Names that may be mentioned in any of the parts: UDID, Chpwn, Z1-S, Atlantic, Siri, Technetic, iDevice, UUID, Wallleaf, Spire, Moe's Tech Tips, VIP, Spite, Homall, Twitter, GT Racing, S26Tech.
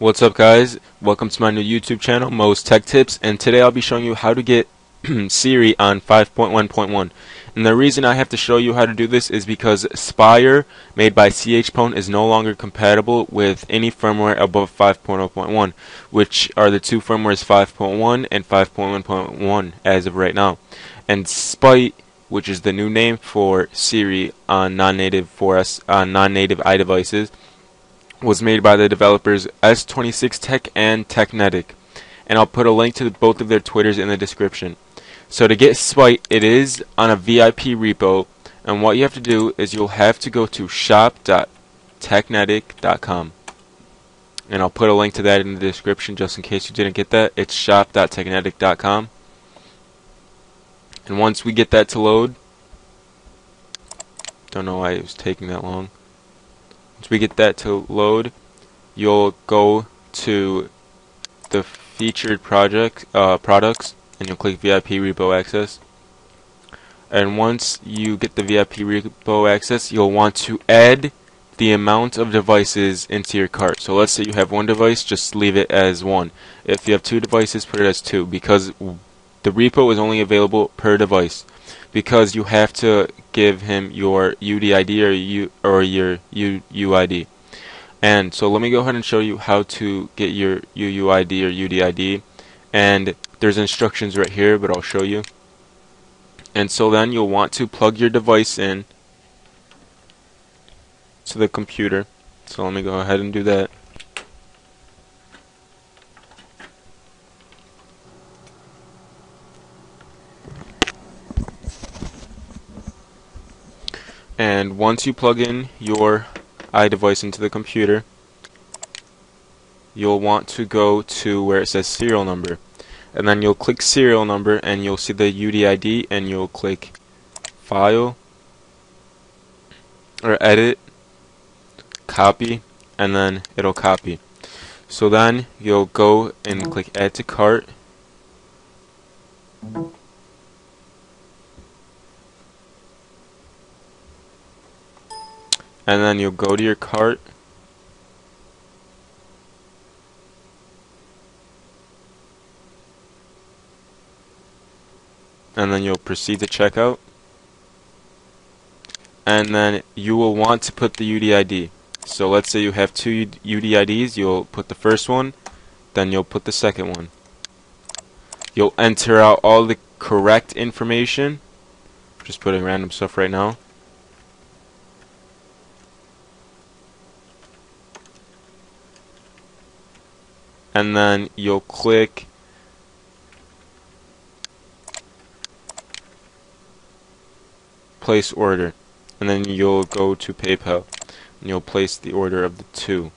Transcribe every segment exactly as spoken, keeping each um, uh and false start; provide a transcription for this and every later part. What's up, guys? Welcome to my new YouTube channel, Moe's Tech Tips, and today I'll be showing you how to get Siri on five point one point one. And the reason I have to show you how to do this is because Spire, made by Chpwn, is no longer compatible with any firmware above five point oh point one, which are the two firmwares five point one and five point one point one as of right now. And Spite, which is the new name for Siri on non-native four S, on non-native iDevices, was made by the developers S twenty-six Tech and Technetic, and I'll put a link to both of their Twitters in the description. So to get Spite, it is on a V I P repo, and what you have to do is you'll have to go to shop dot technetic dot com, and I'll put a link to that in the description just in case you didn't get that. It's shop dot technetic dot com, and once we get that to load, don't know why it was taking that long. Once we get that to load, you'll go to the featured project uh, products, and you'll click V I P repo access. And once you get the V I P repo access, you'll want to add the amount of devices into your cart. So let's say you have one device, just leave it as one. If you have two devices, put it as two, because the repo is only available per device, because you have to give him your U D I D or, U, or your U U I D. And so let me go ahead and show you how to get your U U I D or U D I D, and there's instructions right here, but I'll show you. And so then you'll want to plug your device in to the computer. So let me go ahead and do that. And once you plug in your iDevice into the computer, you'll want to go to where it says serial number, and then you'll click serial number, and you'll see the U D I D, and you'll click file or edit, copy, and then it'll copy. So then you'll go and click add to cart, and then you'll go to your cart, and then you'll proceed to checkout, and then you will want to put the U D I D. So let's say you have two U D I Ds, you'll put the first one, then you'll put the second one. You'll enter out all the correct information. I'm just putting random stuff right now. And then you'll click place order, and then you'll go to PayPal, and you'll place the order of the two.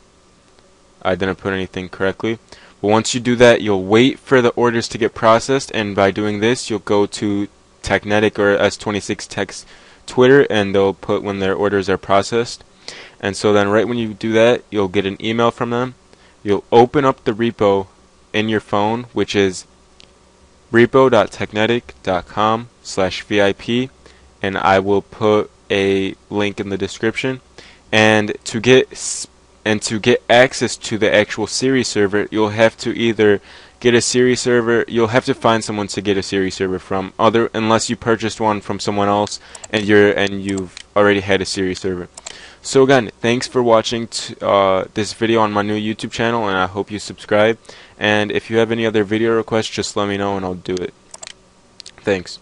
I didn't put anything correctly, but once you do that, you'll wait for the orders to get processed, and by doing this, you'll go to Technetic or S twenty-six Tech's Twitter, and they'll put when their orders are processed. And so then right when you do that, you'll get an email from them. You'll open up the repo in your phone, which is repo dot technetic dot com slash V I P, and I will put a link in the description. And to get and to get access to the actual Siri server, you'll have to either get a Siri server, you'll have to find someone to get a Siri server from, other unless you purchased one from someone else and you're and you've already had a Siri server. So again, thanks for watching t uh, this video on my new YouTube channel, and I hope you subscribe. And if you have any other video requests, just let me know and I'll do it. Thanks.